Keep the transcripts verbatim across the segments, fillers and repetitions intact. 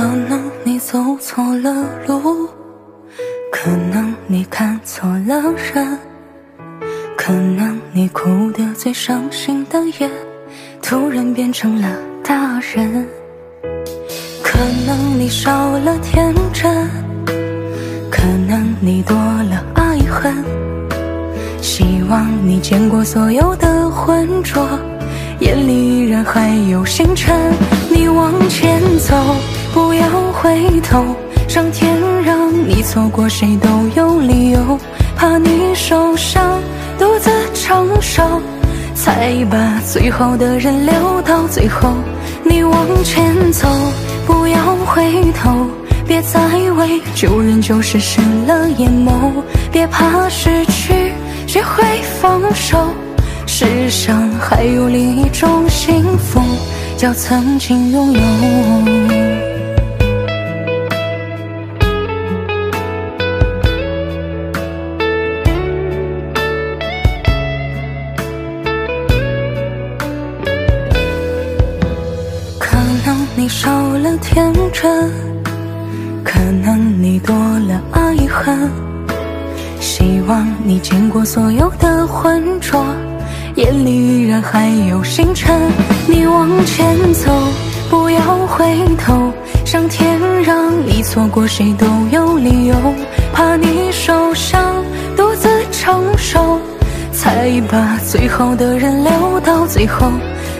可能你走错了路，可能你看错了人，可能你哭得最伤心的夜，突然变成了大人。可能你少了天真，可能你多了爱恨，希望你见过所有的浑浊，眼里依然还有星辰。你往前走，不要回头，上天让你错过谁都有理由，怕你受伤独自承受，才把最后的人留到最后。你往前走，不要回头，别再为旧人旧事失了眼眸，别怕失去，学会放手，世上还有另一种幸福，叫曾经拥有。可能你少了天真，可能你多了爱恨，希望你见过所有的浑浊，眼里依然还有星辰。你往前走，不要回头，上天让你错过谁都有理由，怕你受伤独自承受，才把最后的人留到最后。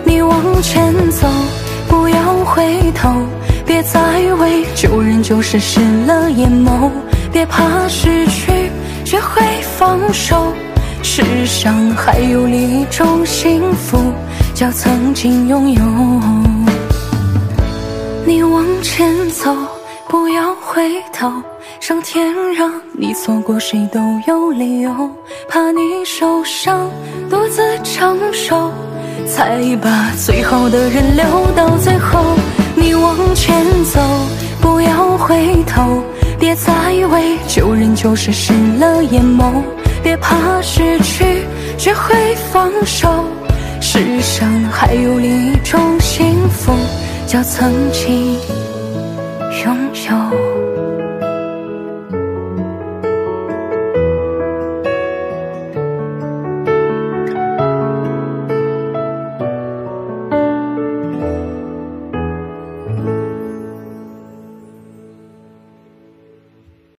你往前走，不要回头，别再为旧人旧事失了眼眸，别怕失去，学会放手，世上还有另一种幸福，叫曾经拥有。你往前走，不要回头，上天让你错过谁都有理由，怕你受伤独自承受，才把最后的人留到最后。你往前走，不要回头，别再为旧人旧事失了眼眸，别怕失去，学会放手，世上还有另一种幸福，叫曾经拥有。